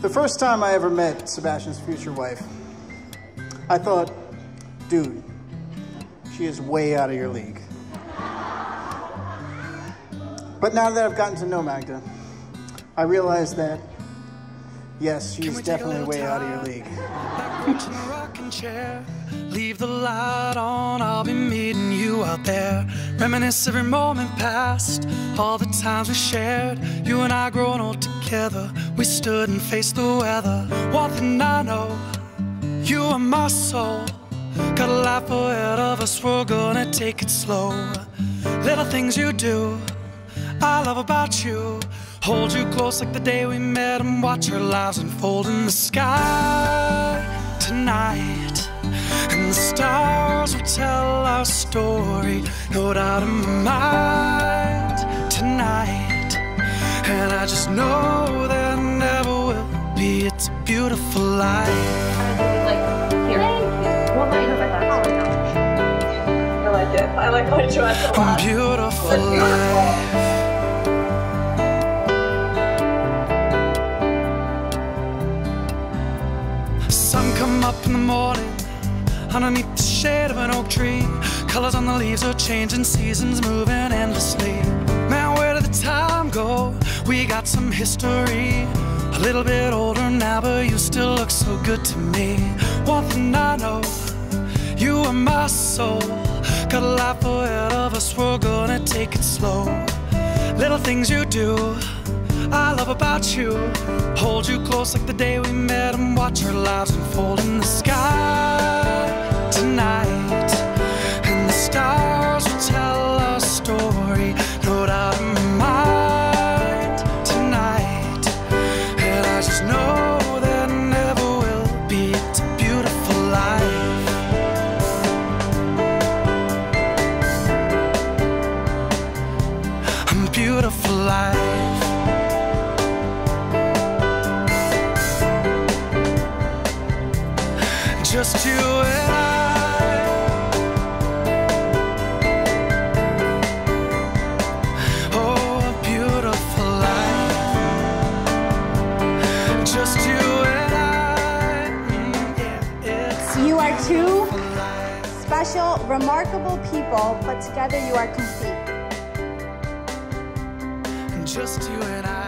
The first time I ever met Sebastian's future wife, I thought, dude, she is way out of your league. But now that I've gotten to know Magda, I realize that, yes, she's definitely way out of your league. Back to the rocking chair. Leave the light on, I'll be meeting you out there. Reminisce every moment past, all the times we shared. You and I grown old together, we stood and faced the weather. One thing I know, you are my soul. Got a life ahead of us, we're gonna take it slow. Little things you do, I love about you. Hold you close like the day we met and watch our lives unfold in the sky tonight. And the stars will tell our story, no doubt in my mind tonight. And I just know there never will be. It's a beautiful life. I like it. I like my dress a lot. Beautiful life. Come up in the morning, underneath the shade of an oak tree. Colors on the leaves are changing, seasons moving endlessly. Man, where did the time go? We got some history. A little bit older now, but you still look so good to me. One thing I know, you are my soul. Got a life ahead of us, we're gonna take it slow. Little things you do, I love about you. Hold you close like the day we met and watch our lives unfold in the sky tonight. And the stars will tell our story, no doubt in my mind tonight. And I just know there never will be. It's a beautiful life. A beautiful life. Just you and I. Oh, a beautiful life. Just you and I. Yeah, you are two special, remarkable people, but together you are complete. Just you and I.